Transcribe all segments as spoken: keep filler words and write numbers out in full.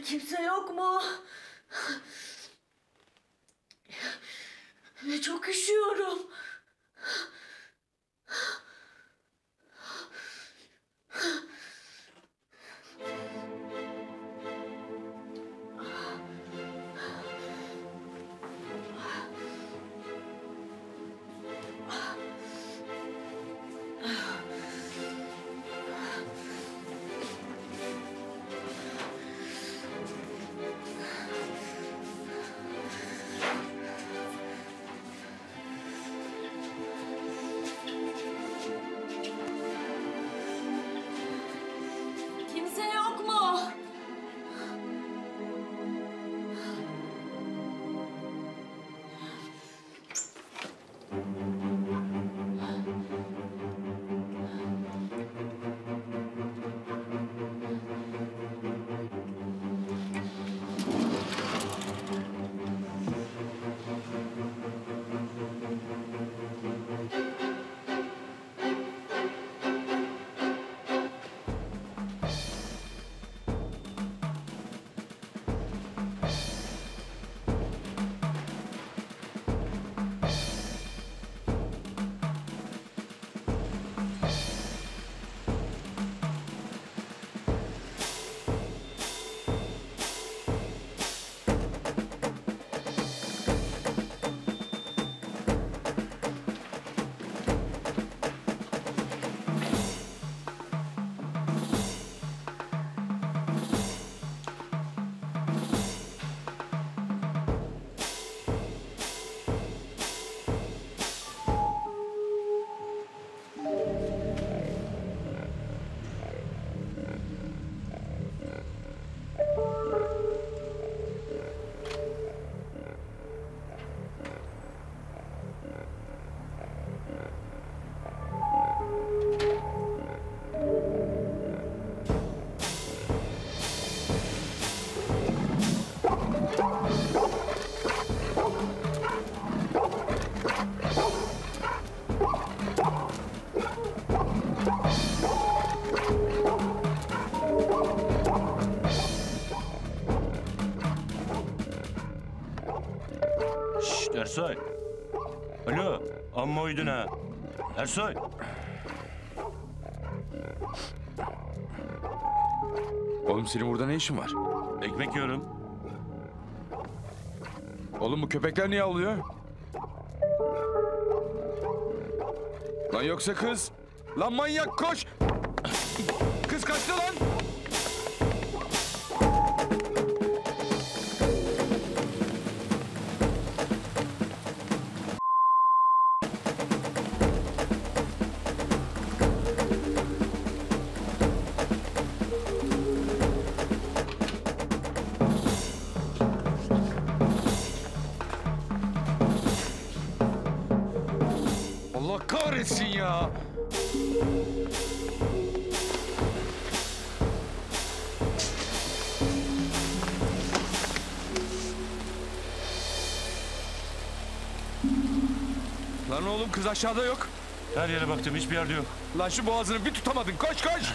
Kimse yok mu? Çok üşüyorum. Ersoy. Alo, amma uydun ha. Ersoy. Oğlum senin burada ne işin var? Ekmek yiyorum. Oğlum bu köpekler niye avlıyor? Lan yoksa kız. Lan manyak koş. Kız kaçtı lan. Lan oğlum kız aşağıda yok. Her yere baktım hiçbir yerde yok. Lan şu boğazını bir tutamadın. Koş koş.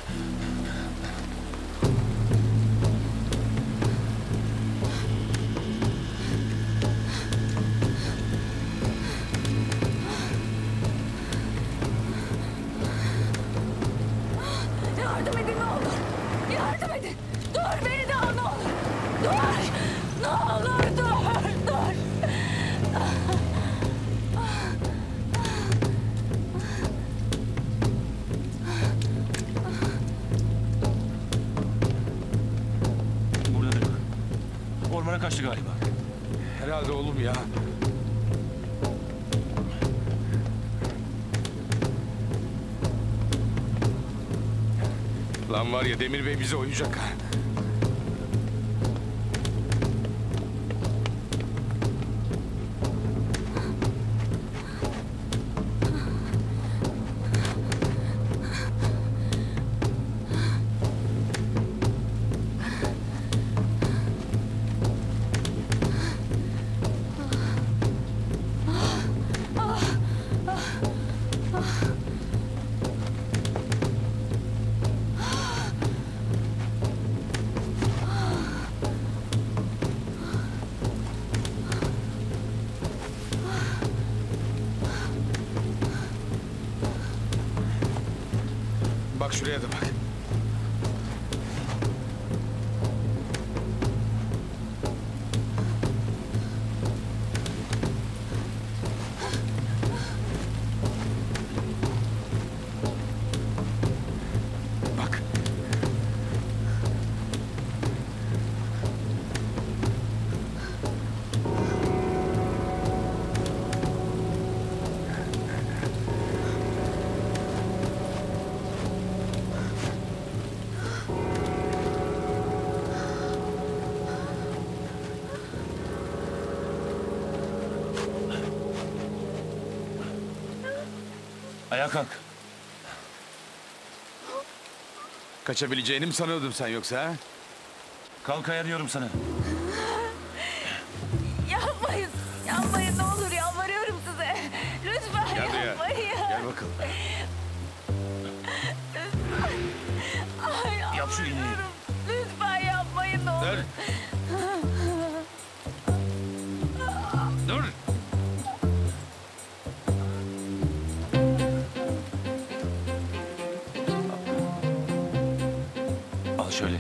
Lan var ya Demir Bey bize oyacak ha. Bak şuraya da bak. Ayağa kalk. Kaçabileceğini mi sanıyordun sen yoksa ha? Kalk ayarıyorum sana. Yapmayın. Yapmayın ne olur yalvarıyorum size. Lütfen gel yapmayın. Ya. Gel bakalım. Ay, yap şu iğneyi. Lütfen yapmayın ne olur. Dur. Dur. Şöyle.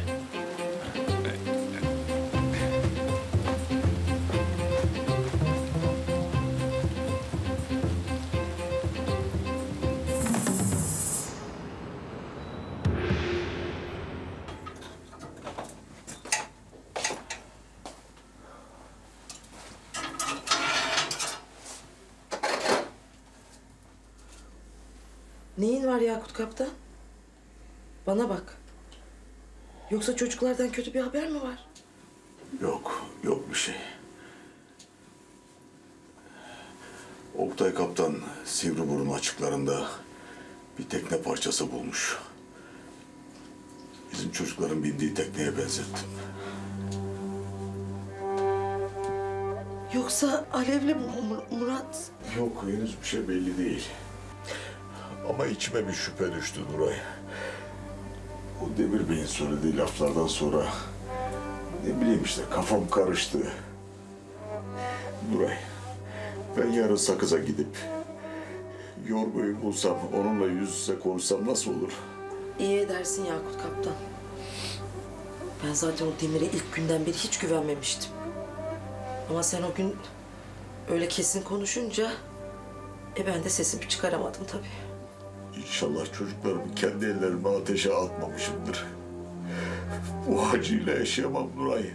Neyin var Yakut kaptan? Bana bak. Yoksa çocuklardan kötü bir haber mi var? Yok, yok bir şey. Oktay kaptan Sivriburun açıklarında bir tekne parçası bulmuş. Bizim çocukların bindiği tekneye benzettim. Yoksa Alev'le Mur- Murat? Yok, henüz bir şey belli değil. Ama içime bir şüphe düştü Nuray. O Demir Bey'in söylediği laflardan sonra ne bileyim işte kafam karıştı. Nuray, ben yarın Sakız'a gidip Yorgo'yu bulsam, onunla yüz yüze konuşsam nasıl olur? İyi edersin Yakut kaptan. Ben zaten o Demir'e ilk günden beri hiç güvenmemiştim. Ama sen o gün öyle kesin konuşunca e ben de sesimi çıkaramadım tabii. İnşallah çocuklarımı kendi ellerime ateşe atmamışımdır. Bu acıyla yaşayamam Nuray.